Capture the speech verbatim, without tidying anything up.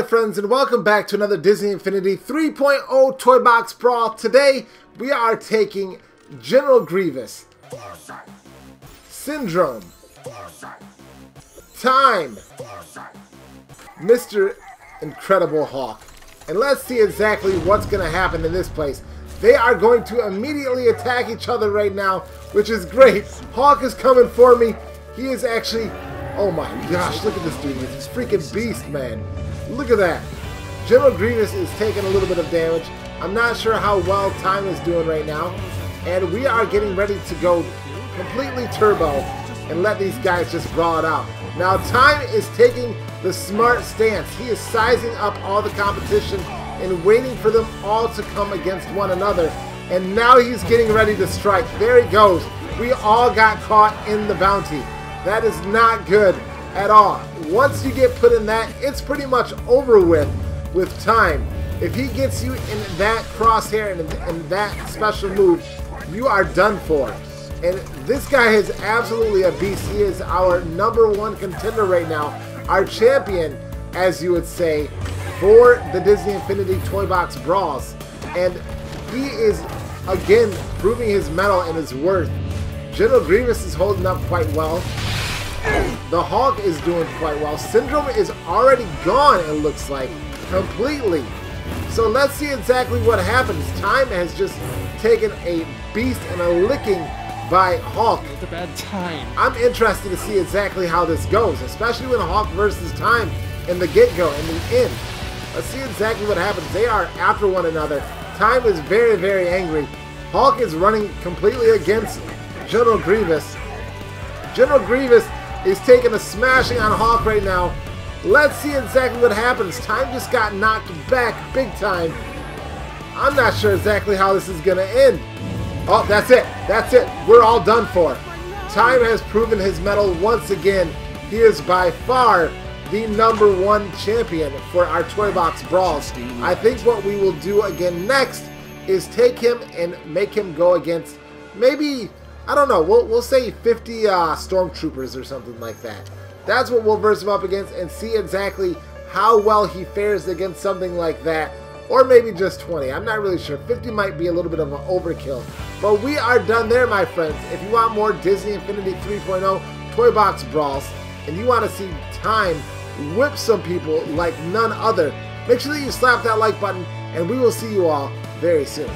Hi friends, and welcome back to another Disney Infinity three point oh Toy Box Brawl. Today we are taking General Grievous, Syndrome, Time, Mister Incredible Hulk, and let's see exactly what's going to happen in this place. They are going to immediately attack each other right now, which is great. Hulk is coming for me. He is actually, oh my gosh, look at this dude. He's a freaking beast, man. Look at that. General Grievous is taking a little bit of damage. I'm not sure how well Time is doing right now. And we are getting ready to go completely turbo and let these guys just brawl it out. Now Time is taking the smart stance. He is sizing up all the competition and waiting for them all to come against one another. And now he's getting ready to strike. There he goes. We all got caught in the bounty. That is not good at all. Once you get put in that, it's pretty much over with with Time. If he gets you in that crosshair and in that special move, you are done for. And this guy is absolutely a beast. He is our number one contender right now, our champion, as you would say, for the Disney Infinity Toy Box Brawls. And he is, again, proving his mettle and his worth. General Grievous is holding up quite well. The Hulk is doing quite well. Syndrome is already gone, it looks like, completely. So let's see exactly what happens. Time has just taken a beast and a licking by Hulk. It's a bad time. I'm interested to see exactly how this goes, especially when Hulk versus Time in the get-go, in the end. Let's see exactly what happens. They are after one another. Time is very, very angry. Hulk is running completely against General Grievous. General Grievous is taking a smashing on Hulk right now. Let's see exactly what happens. Time just got knocked back big time. I'm not sure exactly how this is going to end. Oh, that's it. That's it. We're all done for. Time has proven his mettle once again. He is by far the number one champion for our Toy Box Brawls. I think what we will do again next is take him and make him go against maybe, I don't know, we'll, we'll say fifty uh, Stormtroopers or something like that. That's what we'll verse him up against and see exactly how well he fares against something like that. Or maybe just twenty. I'm not really sure. fifty might be a little bit of an overkill. But we are done there, my friends. If you want more Disney Infinity three point oh Toy Box Brawls and you want to see Time whip some people like none other, make sure that you slap that like button, and we will see you all very soon.